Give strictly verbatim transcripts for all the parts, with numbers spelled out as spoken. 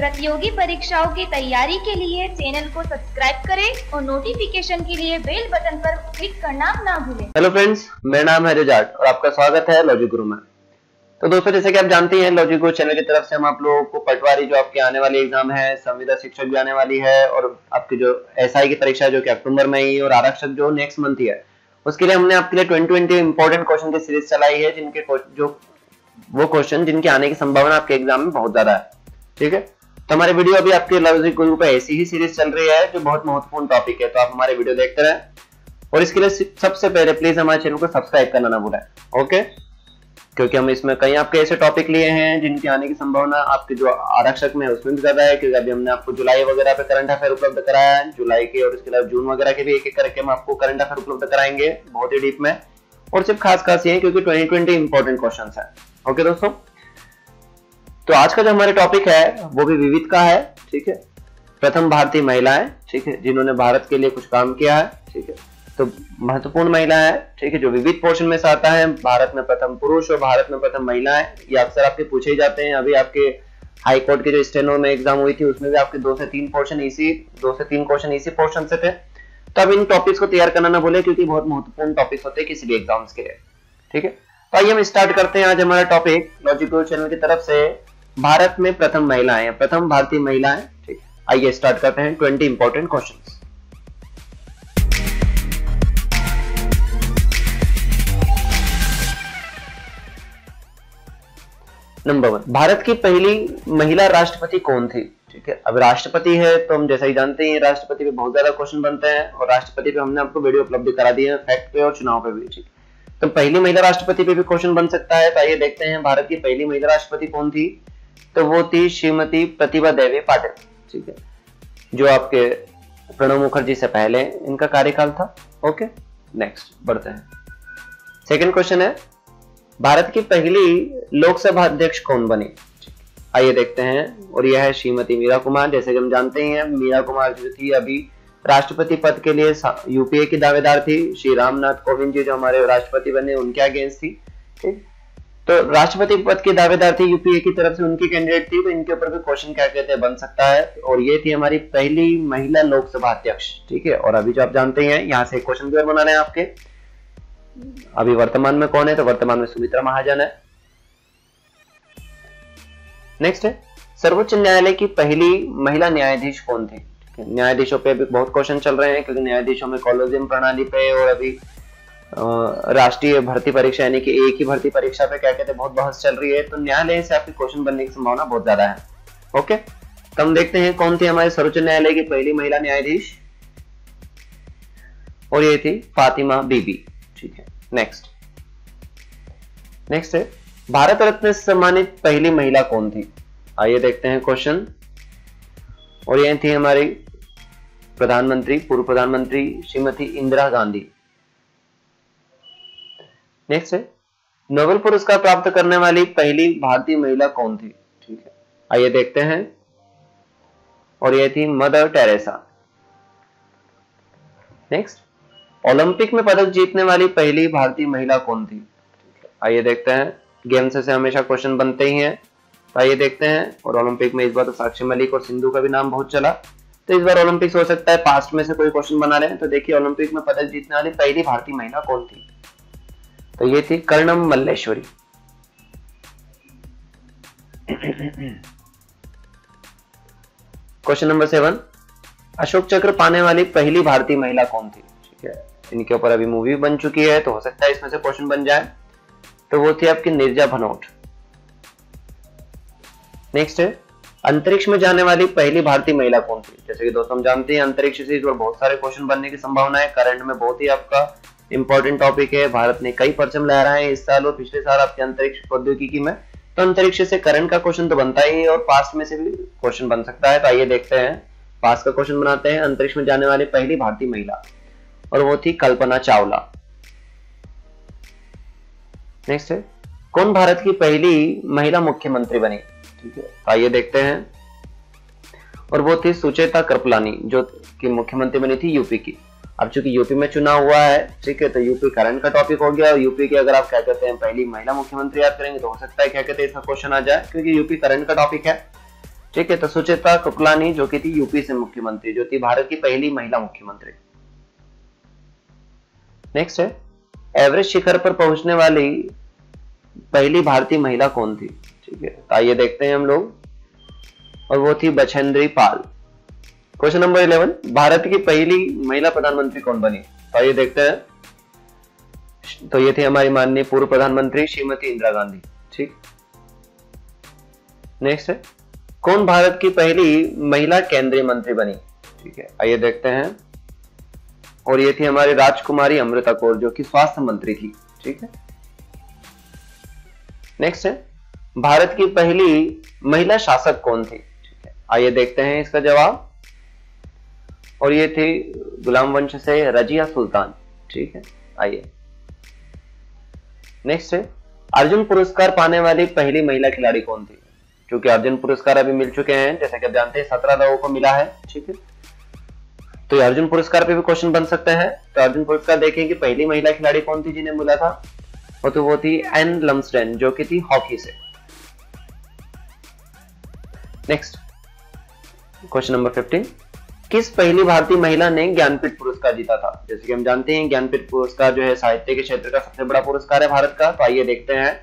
प्रतियोगी परीक्षाओं की तैयारी के लिए चैनल को सब्सक्राइब करें और नोटिफिकेशन के लिए बेल बटन पर क्लिक करना ना भूलें। हेलो फ्रेंड्स, मेरा नाम है रिजार्ड और आपका स्वागत है लॉजिक गुरु में। तो दोस्तों, जैसे कि आप जानते हैं, लॉजिक गुरु चैनल की तरफ से हम आप लोगों को पटवारी जो आपके आने वाली एग्जाम है, संविदा शिक्षक भी आने वाली है और आपकी जो एस आई की परीक्षा जो की अक्टूबर में ही और आरक्षक जो नेक्स्ट मंथ ही है, उसके लिए हमने आपके लिए ट्वेंटी ट्वेंटी इंपॉर्टेंट क्वेश्चन की सीरीज चलाई है, जिनके जो वो क्वेश्चन जिनके आने की संभावना आपके एग्जाम में बहुत ज्यादा है। ठीक है, तो हमारे वीडियो अभी आपके लॉजिक गुरु पे ऐसी ही सीरीज चल रही है जो बहुत महत्वपूर्ण टॉपिक है, तो आप हमारे वीडियो देखते रहें और इसके लिए सबसे पहले प्लीज हमारे चैनल को सब्सक्राइब करना ना भूलें। ओके, क्योंकि हम इसमें कई आपके ऐसे टॉपिक लिए हैं जिनके आने की संभावना आपके जो आरक्षक में उसमें भी ज्यादा है, क्योंकि अभी हमने आपको जुलाई वगैरह पे करंट अफेयर उपलब्ध कराया है, जुलाई के, और इसके अलावा जून वगैरह के भी एक एक करके हम आपको करंट अफेयर उपलब्ध कराएंगे बहुत ही डीप में, और सिर्फ खास खास ये क्योंकि ट्वेंटी ट्वेंटी इंपॉर्टेंट क्वेश्चन है। ओके दोस्तों, तो आज का जो हमारे टॉपिक है वो भी विविध का है। ठीक है, प्रथम भारतीय महिलाएं, ठीक है, जिन्होंने भारत के लिए कुछ काम किया है। ठीक है, तो महत्वपूर्ण महिलाएं हैं। ठीक है, जो विविध पोर्शन में से आता है, भारत में प्रथम पुरुष और भारत में प्रथम महिलाएं, ये अक्सर आपके पूछे ही जाते हैं। अभी आपके हाई कोर्ट के जो स्टेनो में एग्जाम हुई थी उसमें भी आपके दो से तीन पोर्शन इसी दो से तीन क्वेश्चन इसी पोर्शन से थे। तो अब इन टॉपिक्स को तैयार करना ना भूलें, क्योंकि बहुत महत्वपूर्ण टॉपिक्स होते हैं किसी भी एग्जाम्स के लिए। ठीक है, तो आइए हम स्टार्ट करते हैं आज हमारा टॉपिक लॉजिक गुरु चैनल की तरफ से, भारत में प्रथम महिलाएं, प्रथम भारतीय महिलाएं। ठीक, आइए स्टार्ट करते हैं twenty important questions. Number one, Bharat की पहली महिला राष्ट्रपति कौन थी? ठीक है, अब राष्ट्रपति है तो हम जैसा ही जानते हैं राष्ट्रपति पे बहुत ज्यादा क्वेश्चन बनते हैं, और राष्ट्रपति पे हमने आपको वीडियो उपलब्ध करा दी है, फैक्ट पे और चुनाव पे भी। ठीक, तो पहली महिला राष्ट्रपति पे भी क्वेश्चन बन सकता है। तो आइए देखते हैं भारत की पहली महिला राष्ट्रपति कौन थी, तो वो थी श्रीमती प्रतिभा देवी पाटिल। ठीक है, जो आपके प्रणब मुखर्जी से पहले इनका कार्यकाल था। ओके, नेक्स्ट बढ़ते हैं। सेकंड क्वेश्चन है, भारत की पहली लोकसभा अध्यक्ष कौन बनी? आइए देखते हैं, और यह है श्रीमती मीरा कुमार। जैसे कि हम जानते हैं मीरा कुमार जो थी अभी राष्ट्रपति पद के लिए यूपीए की दावेदार थी, श्री रामनाथ कोविंद जी जो हमारे राष्ट्रपति बने उनके अगेंस्ट थी। ठीक, तो राष्ट्रपति पद की दावेदार थी, यूपीए की तरफ से उनकी कैंडिडेट थी, तो इनके ऊपर भी क्वेश्चन क्या कहते हैं बन सकता है। और ये थी हमारी पहली महिला लोकसभा अध्यक्ष। ठीक है, और अभी जो आप जानते हैं यहाँ से क्वेश्चन पेपर बनाने हैं आपके, अभी वर्तमान में कौन है, तो वर्तमान में सुमित्रा महाजन है। नेक्स्ट है, सर्वोच्च न्यायालय की पहली महिला न्यायाधीश कौन थी? न्यायाधीशों पे अभी बहुत क्वेश्चन चल रहे हैं, क्योंकि न्यायाधीशों में कॉलेजियम प्रणाली पे और अभी राष्ट्रीय भर्ती परीक्षा यानी कि एक ही भर्ती परीक्षा पे क्या कहते हैं बहुत बहस चल रही है, तो न्यायालय से आपके क्वेश्चन बनने की संभावना बहुत ज्यादा है। ओके, तो हम देखते हैं कौन थी हमारे सर्वोच्च न्यायालय की पहली महिला न्यायाधीश, और ये थी फातिमा बीबी। ठीक है, नेक्स्ट नेक्स्ट है, भारत रत्न से सम्मानित पहली महिला कौन थी? आइए देखते हैं क्वेश्चन, और यह थी हमारी प्रधानमंत्री पूर्व प्रधानमंत्री श्रीमती इंदिरा गांधी। नेक्स्ट है, नोबेल पुरस्कार प्राप्त करने वाली पहली भारतीय महिला कौन थी? ठीक है, आइए देखते हैं, और यह थी मदर टेरेसा। नेक्स्ट, ओलंपिक में पदक जीतने वाली पहली भारतीय महिला कौन थी? आइए देखते हैं, गेम्स से हमेशा क्वेश्चन बनते ही हैं, तो आइए देखते हैं, और ओलंपिक में इस बार तो साक्षी मलिक और सिंधु का भी नाम बहुत चला, तो इस बार ओलंपिक्स हो सकता है पास्ट में से कोई क्वेश्चन बना रहे हैं। तो देखिए, ओलंपिक में पदक जीतने वाली पहली भारतीय महिला कौन थी, तो ये थी Karnam Malleswari. Question number seven, Ashok Chakra पाने वाली पहली भारतीय महिला कौन थी? ठीक है, इनके ऊपर अभी मूवी बन चुकी है, तो हो सकता है इसमें से क्वेश्चन बन जाए, तो वो थी आपकी नीरजा भनोट। नेक्स्ट है, अंतरिक्ष में जाने वाली पहली भारतीय महिला कौन थी? जैसे कि दोस्तों हम जानते हैं अंतरिक्ष से इस बार बहुत सारे क्वेश्चन बनने की संभावना है, करंट में बहुत ही आपका इंपॉर्टेंट टॉपिक है, भारत ने कई परचम लहराए हैं इस साल और पिछले साल आपके अंतरिक्ष प्रौद्योगिकी में, तो अंतरिक्ष से करंट का क्वेश्चन तो बनता ही है और पास्ट में से भी क्वेश्चन बन सकता है। तो आइए देखते हैं, पास्ट का क्वेश्चन बनाते हैं, अंतरिक्ष में जाने वाली पहली भारतीय महिला, और वो थी कल्पना चावला। नेक्स्ट है, कौन भारत की पहली महिला मुख्यमंत्री बनी? ठीक है, आइए देखते हैं, और वो थी सुचेता कृपलानी, जो की मुख्यमंत्री बनी थी यूपी की। अब चूंकि यूपी में चुनाव हुआ है, ठीक है, तो यूपी करंट का टॉपिक हो गया, और यूपी के अगर आप क्या कहते हैं पहली महिला मुख्यमंत्री याद करेंगे तो हो सकता है क्या कहते हैं इसका क्वेश्चन आ जाए, क्योंकि यूपी करंट का टॉपिक है। ठीक है। तो सुचेता कृपलानी जो कि थी यूपी से मुख्यमंत्री, जो थी भारत की पहली महिला मुख्यमंत्री। नेक्स्ट है एवरेस्ट शिखर पर पहुंचने वाली पहली भारतीय महिला कौन थी, ठीक है। तो आइए देखते हैं हम लोग, और वो थी Bachendri Pal. Question number eleven, Bharat की पहली महिला प्रधानमंत्री कौन बनी, तो आइए देखते हैं। तो ये थी हमारी माननीय पूर्व प्रधानमंत्री श्रीमती इंदिरा गांधी, ठीक। नेक्स्ट है कौन भारत की पहली महिला केंद्रीय मंत्री बनी, ठीक है, आइए देखते हैं। और ये थी हमारी राजकुमारी अमृता कौर जो कि स्वास्थ्य मंत्री थी, ठीक है। नेक्स्ट है भारत की पहली महिला शासक कौन थी, ठीक है, आइए देखते हैं इसका जवाब। और ये थी गुलाम वंश से रजिया सुल्तान, ठीक है, आइए। नेक्स्ट है अर्जुन पुरस्कार पाने वाली पहली महिला खिलाड़ी कौन थी, क्योंकि अर्जुन पुरस्कार अभी मिल चुके हैं, जैसे कि आप जानते हैं सत्रह लोगों को मिला है, ठीक है। तो अर्जुन पुरस्कार पे भी क्वेश्चन बन सकते हैं। तो अर्जुन पुरस्कार देखें कि पहली महिला खिलाड़ी कौन थी जिन्हें मिला था, और तो वो थी एन लमस्टेन जो कि थी हॉकी से। नेक्स्ट क्वेश्चन नंबर पंद्रह, किस पहली भारतीय महिला ने ज्ञानपीठ पुरस्कार जीता था। जैसे कि हम जानते हैं ज्ञानपीठ पुरस्कार जो है साहित्य के क्षेत्र का सबसे बड़ा पुरस्कार है भारत का। तो आइए देखते हैं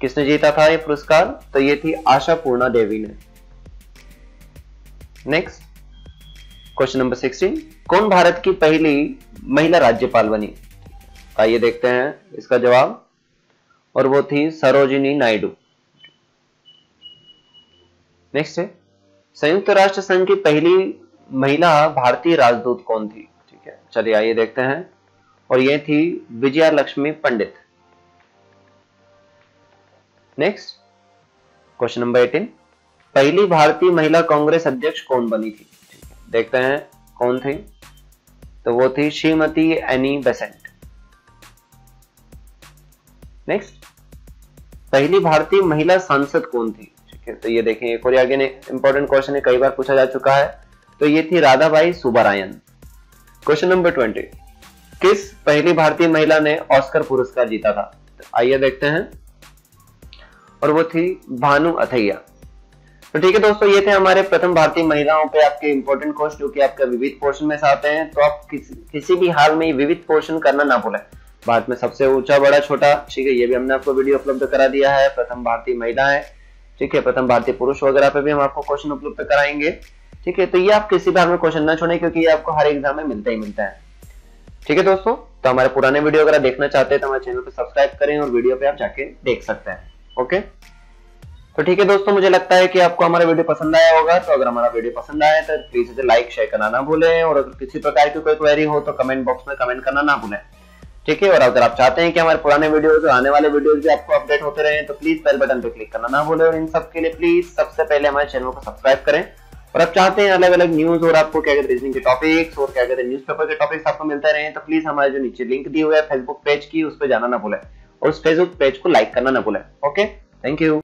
किसने जीता था ये पुरस्कार, तो ये थी आशा पूर्णा देवी ने। नेक्स्ट क्वेश्चन नंबर सोलह, कौन भारत की पहली महिला राज्यपाल बनी, आइए देखते हैं इसका जवाब, और वो थी सरोजिनी नायडू। नेक्स्ट है संयुक्त राष्ट्र संघ की पहली महिला भारतीय राजदूत कौन थी, ठीक है, चलिए आइए देखते हैं। और ये थी Vijayalakshmi Pandit. Next question number अठारह, पहली भारतीय महिला कांग्रेस अध्यक्ष कौन बनी थी, देखते हैं कौन थी, तो वो थी श्रीमती एनी बेसेंट। नेक्स्ट पहली भारतीय महिला सांसद कौन थी, ठीक है, तो ये देखें एक और आगे ने इंपॉर्टेंट क्वेश्चन है, कई बार पूछा जा चुका है, तो ये थी राधाभाई सुबारायन। क्वेश्चन नंबर बीस, किस पहली भारतीय महिला ने ऑस्कर पुरस्कार जीता था, तो आइए देखते हैं, और वो थी भानु अथैया। तो ठीक है दोस्तों, ये थे हमारे प्रथम भारतीय महिलाओं पे आपके इंपॉर्टेंट क्वेश्चन जो कि आपके विविध पोर्शन में से आते हैं। तो आप किस, किसी भी हाल में विविध पोर्शन करना ना भूलें। भारत में सबसे ऊंचा बड़ा छोटा, ठीक है, ये भी हमने आपको वीडियो उपलब्ध करा दिया है, प्रथम भारतीय महिलाएं, ठीक है, प्रथम भारतीय पुरुष वगैरह पे भी हम आपको क्वेश्चन उपलब्ध कराएंगे, ठीक है। तो ये आप किसी भी हाल में क्वेश्चन ना छोड़ें, क्योंकि ये आपको हर एग्जाम में मिलता ही मिलता है, ठीक है दोस्तों। तो हमारे पुराने वीडियो अगर आप देखना चाहते हैं तो हमारे चैनल पर सब्सक्राइब करें और वीडियो पे आप जाके देख सकते हैं, ओके। तो ठीक है दोस्तों, मुझे लगता है कि आपको हमारा वीडियो पसंद आया होगा। तो अगर हमारा वीडियो पसंद आया तो प्लीज इसे लाइक शेयर करना ना भूलें, और अगर किसी प्रकार की कोई क्वेरी हो तो कमेंट बॉक्स में कमेंट करना ना भूलें, ठीक है। और अगर आप चाहते हैं कि हमारे पुराने वीडियो जो आने वाले वीडियोस भी आपको अपडेट होते रहे तो प्लीज बेल बटन पर क्लिक करना ना भूलें, और इन सब के लिए प्लीज सबसे पहले हमारे चैनल को सब्सक्राइब करें। और आप चाहते हैं अलग अलग न्यूज और आपको क्या कहते हैं रीजनिंग के टॉपिक्स और क्या कहते हैं न्यूज पेपर के टॉपिक्स आपको मिलते रहे, तो प्लीज हमारे जो नीचे लिंक दी हुई है फेसबुक पेज की, उस पर जाना ना भूलें, और उस फेसबुक पेज को लाइक करना ना भूलें, ओके। Thank you.